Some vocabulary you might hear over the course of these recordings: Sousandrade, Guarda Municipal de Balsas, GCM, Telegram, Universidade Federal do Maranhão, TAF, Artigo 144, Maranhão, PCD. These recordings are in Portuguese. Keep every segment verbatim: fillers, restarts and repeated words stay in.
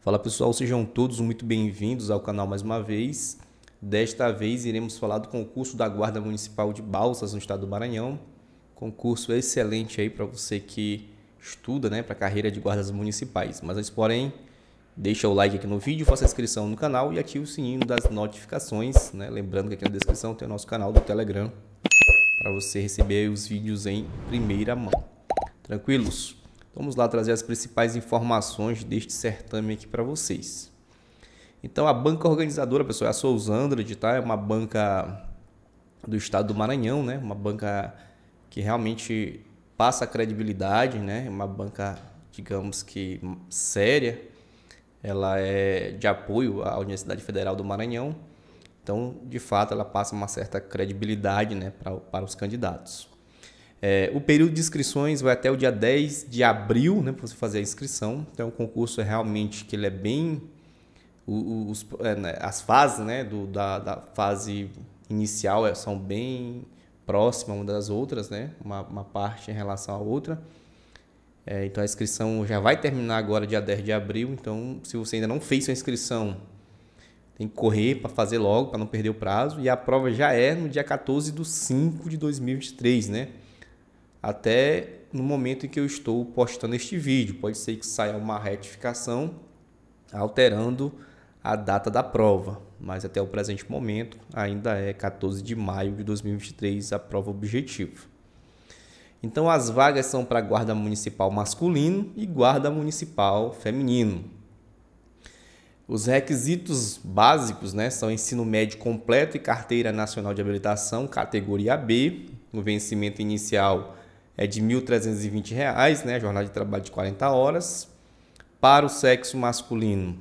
Fala pessoal, sejam todos muito bem-vindos ao canal mais uma vez. Desta vez iremos falar do concurso da Guarda Municipal de Balsas no estado do Maranhão. Concurso excelente aí para você que estuda, né, para a carreira de guardas municipais. Mas antes, porém, deixa o like aqui no vídeo, faça a inscrição no canal e ative o sininho das notificações, né? Lembrando que aqui na descrição tem o nosso canal do Telegram para você receber os vídeos em primeira mão. Tranquilos? Vamos lá trazer as principais informações deste certame aqui para vocês. Então, a banca organizadora, pessoal, é a Sousandrade, tá? É uma banca do estado do Maranhão, né? Uma banca que realmente passa credibilidade, né? Uma banca, digamos que séria. Ela é de apoio à Universidade Federal do Maranhão. Então, de fato, ela passa uma certa credibilidade, né, para, para os candidatos. É, o período de inscrições vai até o dia dez de abril, né, para você fazer a inscrição. Então, o concurso é realmente que ele é bem... Os, as fases, né, do, da, da fase inicial são bem próximas uma das outras, né, uma, uma parte em relação à outra. É, então, a inscrição já vai terminar agora, dia dez de abril. Então, se você ainda não fez sua inscrição, tem que correr para fazer logo, para não perder o prazo. E a prova já é no dia quatorze de cinco de dois mil e vinte e três, né? Até no momento em que eu estou postando este vídeo. Pode ser que saia uma retificação alterando a data da prova, mas até o presente momento ainda é quatorze de maio de dois mil e vinte e três a prova objetiva. Então as vagas são para guarda municipal masculino e guarda municipal feminino. Os requisitos básicos, né, são ensino médio completo e carteira nacional de habilitação categoria B. O vencimento inicial é de mil trezentos e vinte reais, né, jornada de trabalho de quarenta horas. Para o sexo masculino,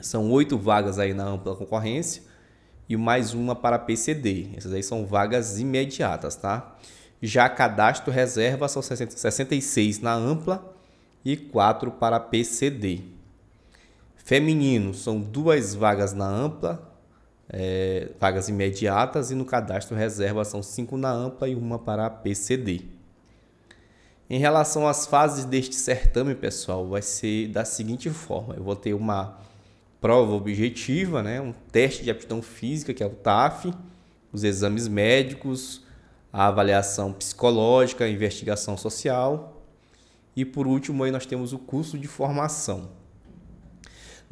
são oito vagas aí na ampla concorrência e mais uma para P C D. Essas aí são vagas imediatas, tá? Já cadastro reserva são sessenta e seis na ampla e quatro para P C D. Feminino são duas vagas na ampla, é, vagas imediatas, e no cadastro reserva são cinco na ampla e uma para P C D. Em relação às fases deste certame, pessoal, vai ser da seguinte forma. Eu vou ter uma prova objetiva, né? Um teste de aptidão física, que é o T A F, os exames médicos, a avaliação psicológica, a investigação social. E por último, aí nós temos o curso de formação.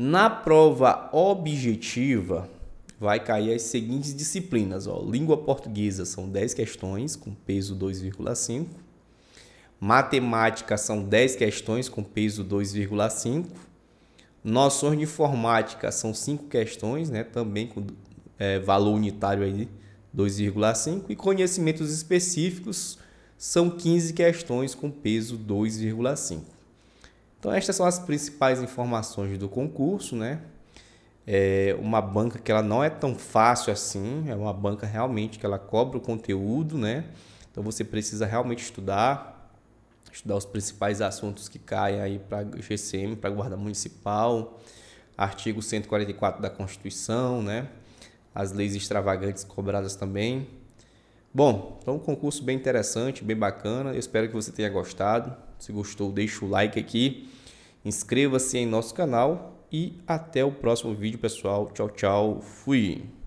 Na prova objetiva, vai cair as seguintes disciplinas. Ó. Língua portuguesa são dez questões, com peso dois vírgula cinco. Matemática são dez questões, com peso dois vírgula cinco. Noções de informática são cinco questões, né? Também com é, valor unitário aí dois vírgula cinco. E conhecimentos específicos são quinze questões, com peso dois vírgula cinco. Então, estas são as principais informações do concurso, né? É uma banca que ela não é tão fácil assim, é uma banca realmente que ela cobra o conteúdo, né? Então, você precisa realmente estudar. Estudar os principais assuntos que caem aí para G C M, para Guarda Municipal, artigo cento e quarenta e quatro da Constituição, né? As leis extravagantes cobradas também. Bom, então um concurso bem interessante, bem bacana. Eu espero que você tenha gostado. Se gostou, deixa o like aqui, inscreva-se em nosso canal e até o próximo vídeo, pessoal. Tchau, tchau. Fui!